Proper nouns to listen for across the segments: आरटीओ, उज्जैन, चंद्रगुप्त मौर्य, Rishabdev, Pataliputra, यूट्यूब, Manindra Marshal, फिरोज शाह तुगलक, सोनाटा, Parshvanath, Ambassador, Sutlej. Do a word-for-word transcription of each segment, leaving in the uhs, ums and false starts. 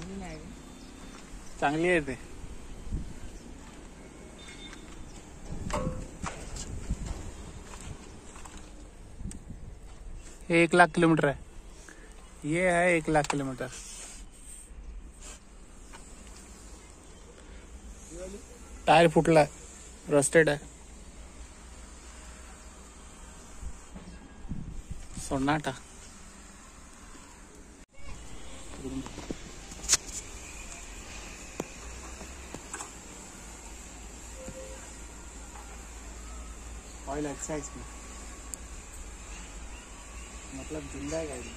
चांगली नाही आहे, चांगली आहे ते. हे एक लाख किलोमीटर है, ये है एक लाख किलोमीटर. टायर फुटला है, रस्टेड है. सोनाटा ऑयल अच्छा है इसमें, मतलब जिंदा है गाड़ी.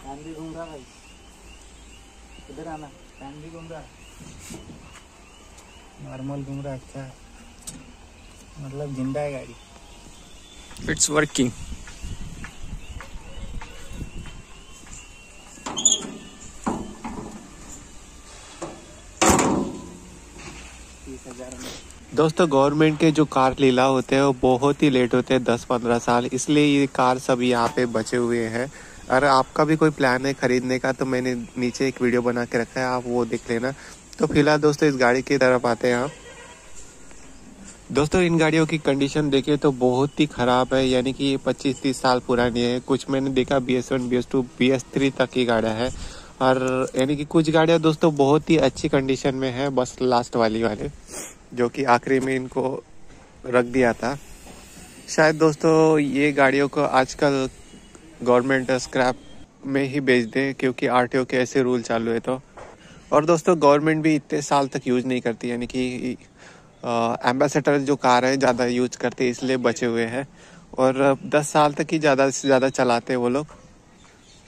फैन भी घूम रहा भाई, इधर आना. फैन भी घूम रहा है, नॉर्मल घूम रहा. अच्छा है, मतलब जिंदा है गाड़ी. It's working. दोस्तों, गवर्नमेंट के जो कार लीला होते हैं वो बहुत ही लेट होते हैं, दस पंद्रह साल. इसलिए ये कार सब यहाँ पे बचे हुए हैं. और आपका भी कोई प्लान है खरीदने का तो मैंने नीचे एक वीडियो बना के रखा है, आप वो देख लेना. तो फिलहाल दोस्तों इस गाड़ी की तरफ आते हैं आप. दोस्तों, इन गाड़ियों की कंडीशन देखिए तो बहुत ही ख़राब है, यानी कि ये पच्चीस तीस साल पुरानी है. कुछ मैंने देखा B S one B S two B S three तक की गाड़ियाँ है. और यानी कि कुछ गाड़ियाँ दोस्तों बहुत ही अच्छी कंडीशन में है, बस लास्ट वाली वाले जो कि आखिरी में इनको रख दिया था शायद. दोस्तों ये गाड़ियों को आजकल गवर्नमेंट स्क्रैप में ही बेच दें, क्योंकि आरटीओ के ऐसे रूल चालू है. तो और दोस्तों गवर्नमेंट भी इतने साल तक यूज़ नहीं करती, यानी कि एम्बेसडर जो कार है ज़्यादा यूज करते, इसलिए बचे हुए हैं. और दस साल तक ही ज़्यादा से ज़्यादा चलाते वो लोग.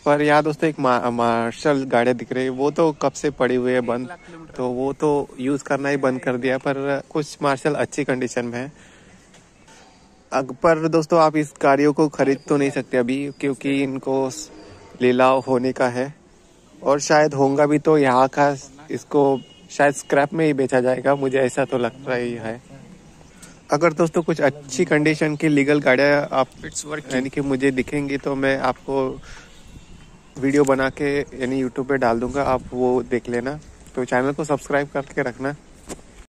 पर यहाँ दोस्तों एक मार्शल गाड़ियाँ दिख रही है, वो तो कब से पड़ी हुई है बंद, तो वो तो यूज़ करना ही बंद कर दिया. पर कुछ मार्शल अच्छी कंडीशन में है. पर दोस्तों आप इस गाड़ियों को खरीद तो नहीं सकते अभी, क्योंकि इनको लीलाव होने का है. और शायद होगा भी तो यहाँ का इसको शायद स्क्रैप में ही बेचा जाएगा, मुझे ऐसा तो लग रहा ही है. अगर दोस्तों कुछ अच्छी कंडीशन की लीगल गाड़ियाँ आप यानी कि मुझे दिखेंगी तो मैं आपको वीडियो बना के यानी यूट्यूब पे डाल दूंगा, आप वो देख लेना. तो चैनल को सब्सक्राइब करके रखना.